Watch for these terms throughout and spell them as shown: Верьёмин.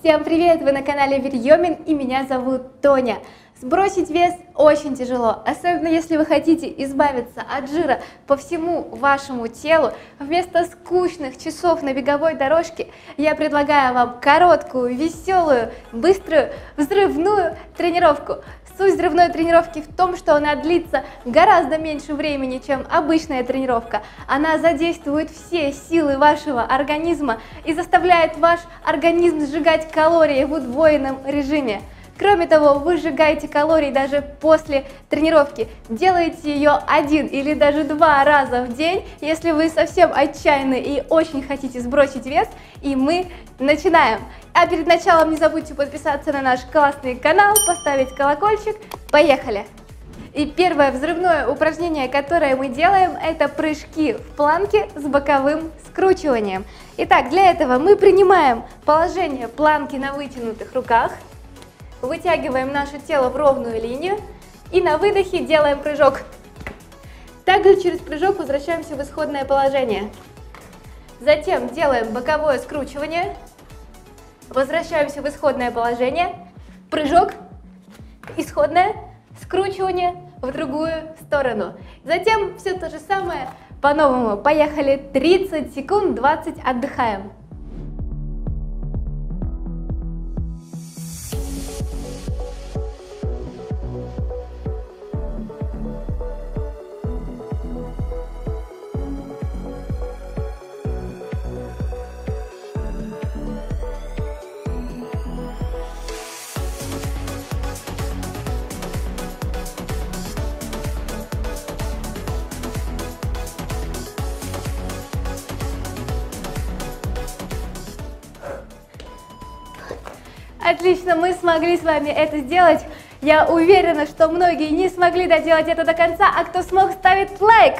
Всем привет! Вы на канале Верьёмин и меня зовут Тоня. Сбросить вес очень тяжело, особенно если вы хотите избавиться от жира по всему вашему телу. Вместо скучных часов на беговой дорожке я предлагаю вам короткую, веселую, быструю, взрывную тренировку. Суть взрывной тренировки в том, что она длится гораздо меньше времени, чем обычная тренировка. Она задействует все силы вашего организма и заставляет ваш организм сжигать калории в удвоенном режиме. Кроме того, вы сжигаете калории даже после тренировки, делаете ее один или даже два раза в день, если вы совсем отчаянны и очень хотите сбросить вес, и мы начинаем. А перед началом не забудьте подписаться на наш классный канал, поставить колокольчик, поехали! И первое взрывное упражнение, которое мы делаем, это прыжки в планке с боковым скручиванием. Итак, для этого мы принимаем положение планки на вытянутых руках, вытягиваем наше тело в ровную линию и на выдохе делаем прыжок. Также через прыжок возвращаемся в исходное положение. Затем делаем боковое скручивание, возвращаемся в исходное положение, прыжок, исходное, скручивание в другую сторону. Затем все то же самое по-новому. Поехали, 30 секунд, 20 отдыхаем. Отлично, мы смогли с вами это сделать. Я уверена, что многие не смогли доделать это до конца, а кто смог, ставит лайк.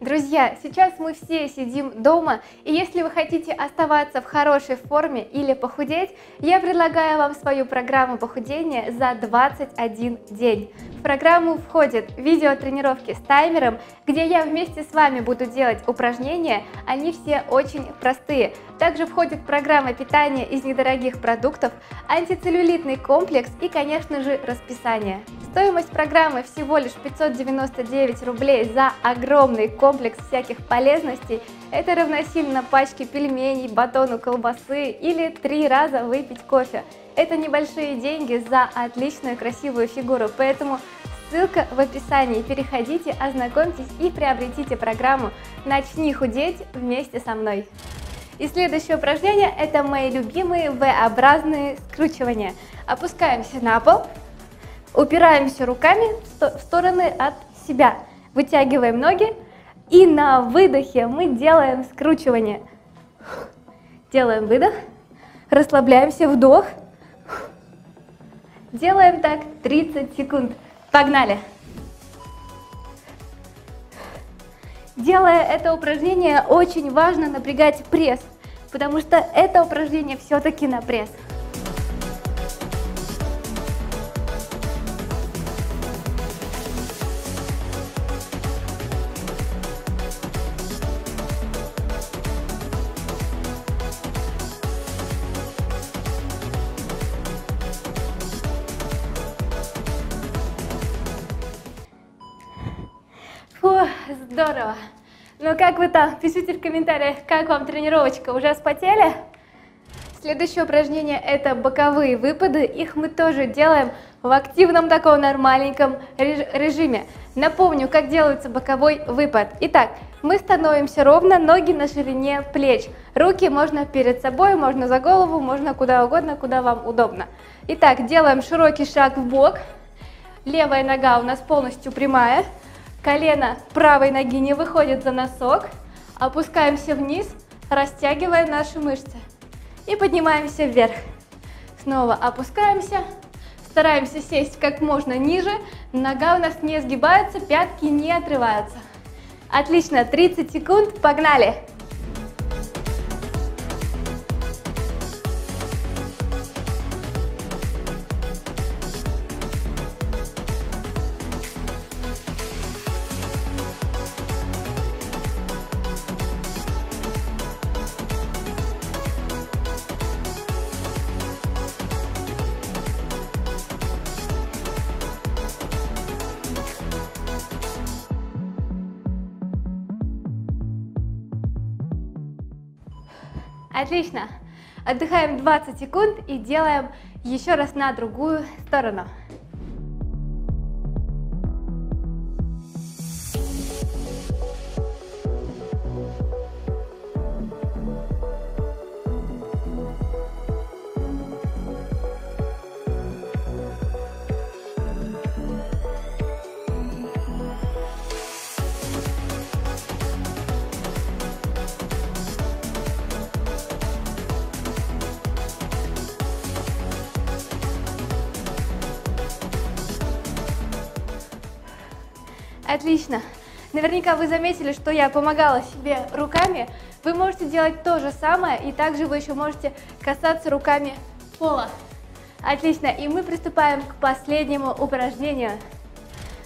Друзья, сейчас мы все сидим дома, и если вы хотите оставаться в хорошей форме или похудеть, я предлагаю вам свою программу похудения за 21 день. В программу входят видеотренировки с таймером, где я вместе с вами буду делать упражнения, они все очень простые. Также входит программа питания из недорогих продуктов, антицеллюлитный комплекс и, конечно же, расписание. Стоимость программы всего лишь 599 рублей за огромный комплекс всяких полезностей. Это равносильно пачке пельменей, батону колбасы или 3 раза выпить кофе. Это небольшие деньги за отличную красивую фигуру, поэтому ссылка в описании. Переходите, ознакомьтесь и приобретите программу «Начни худеть вместе со мной». И следующее упражнение – это мои любимые V-образные скручивания. Опускаемся на пол, упираемся руками в стороны от себя, вытягиваем ноги и на выдохе мы делаем скручивание. Делаем выдох, расслабляемся, вдох. Делаем так 30 секунд. Погнали! Делая это упражнение, очень важно напрягать пресс, потому что это упражнение все-таки на пресс. Здорово! Ну как вы там? Пишите в комментариях, как вам тренировочка, уже вспотели? Следующее упражнение это боковые выпады, их мы тоже делаем в активном таком нормальненьком режиме. Напомню, как делается боковой выпад. Итак, мы становимся ровно, ноги на ширине плеч, руки можно перед собой, можно за голову, можно куда угодно, куда вам удобно. Итак, делаем широкий шаг в бок, левая нога у нас полностью прямая. Колено правой ноги не выходит за носок, опускаемся вниз, растягивая наши мышцы. И поднимаемся вверх. Снова опускаемся, стараемся сесть как можно ниже, нога у нас не сгибается, пятки не отрываются. Отлично, 30 секунд, погнали! Отлично. Отдыхаем 20 секунд и делаем еще раз на другую сторону. Отлично. Наверняка вы заметили, что я помогала себе руками. Вы можете делать то же самое, и также вы еще можете касаться руками пола. Отлично. И мы приступаем к последнему упражнению.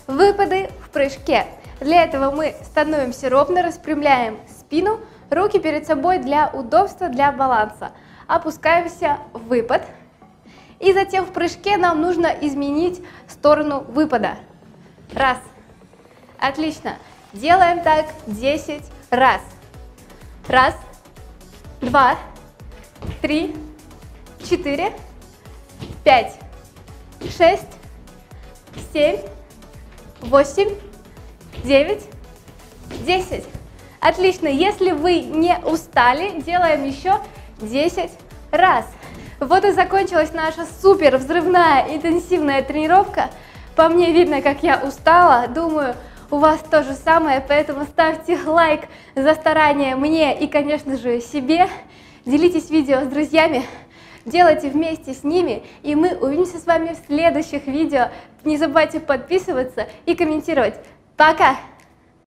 Выпады в прыжке. Для этого мы становимся ровно, распрямляем спину, руки перед собой для удобства, для баланса. Опускаемся в выпад. И затем в прыжке нам нужно изменить сторону выпада. Раз. Отлично. Делаем так 10 раз. Раз, два, три, четыре, пять, шесть, семь, восемь, девять, 10. Отлично. Если вы не устали, делаем еще 10 раз. Вот и закончилась наша супер взрывная интенсивная тренировка. По мне видно, как я устала. Думаю, у вас то же самое, поэтому ставьте лайк за старания мне и, конечно же, себе. Делитесь видео с друзьями, делайте вместе с ними, и мы увидимся с вами в следующих видео. Не забывайте подписываться и комментировать. Пока!